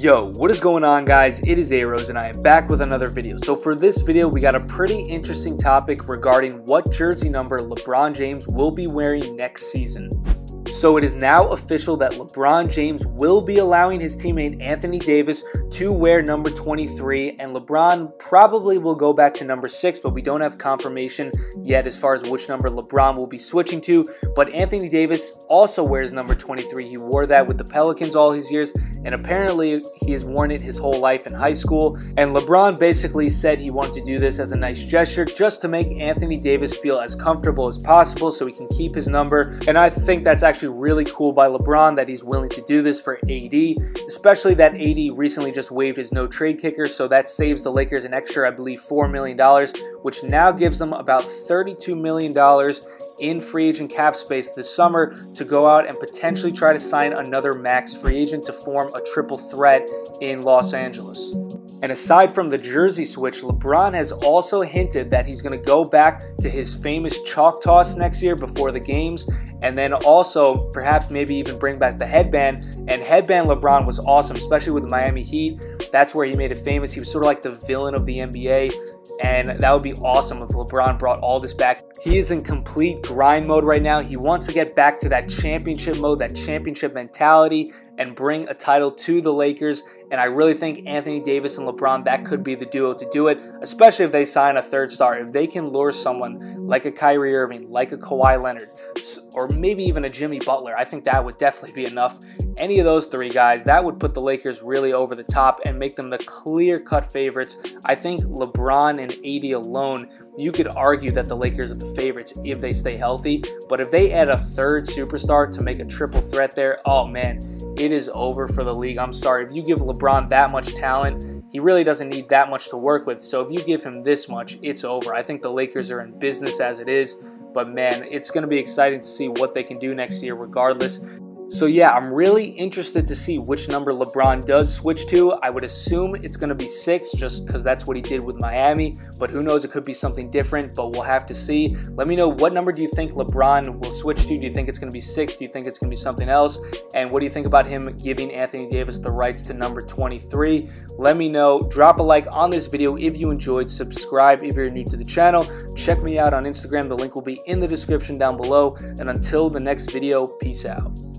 Yo, what is going on, guys? It is A-Roz and I am back with another video. So for this video, we got a pretty interesting topic regarding what jersey number LeBron James will be wearing next season. So it is now official that LeBron James will be allowing his teammate Anthony Davis to wear number 23, and LeBron probably will go back to number 6, but we don't have confirmation yet as far as which number LeBron will be switching to. But Anthony Davis also wears number 23. He wore that with the Pelicans all his years, and apparently he has worn it his whole life in high school. And LeBron basically said he wanted to do this as a nice gesture just to make Anthony Davis feel as comfortable as possible so he can keep his number. And I think that's actually really cool by LeBron that he's willing to do this for AD, especially that AD recently just waived his no-trade kicker, so that saves the Lakers an extra, I believe, $4 million, which now gives them about $32 million in free agent cap space this summer to go out and potentially try to sign another max free agent to form a triple threat in Los Angeles. And aside from the jersey switch, LeBron has also hinted that he's going to go back to his famous chalk toss next year before the games, and then also perhaps maybe even bring back the headband. And headband LeBron was awesome, especially with the Miami Heat. That's where he made it famous. He was sort of like the villain of the NBA. And that would be awesome if LeBron brought all this back. He is in complete grind mode right now. He wants to get back to that championship mode, that championship mentality, and bring a title to the Lakers. And I really think Anthony Davis and LeBron, that could be the duo to do it, especially if they sign a third star. If they can lure someone like a Kyrie Irving, like a Kawhi Leonard, or maybe even a Jimmy Butler, I think that would definitely be enough. Any of those three guys, that would put the Lakers really over the top and make them the clear-cut favorites. I think LeBron and AD alone, you could argue that the Lakers are the favorites if they stay healthy. But if they add a third superstar to make a triple threat there, oh man, it is over for the league. I'm sorry. If you give LeBron that much talent, he really doesn't need that much to work with. So if you give him this much, it's over. I think the Lakers are in business as it is. But man, it's going to be exciting to see what they can do next year regardless. So yeah, I'm really interested to see which number LeBron does switch to. I would assume it's going to be 6 just because that's what he did with Miami. But who knows, it could be something different, but we'll have to see. Let me know, what number do you think LeBron will switch to? Do you think it's going to be 6? Do you think it's going to be something else? And what do you think about him giving Anthony Davis the rights to number 23? Let me know. Drop a like on this video if you enjoyed. Subscribe if you're new to the channel. Check me out on Instagram. The link will be in the description down below. And until the next video, peace out.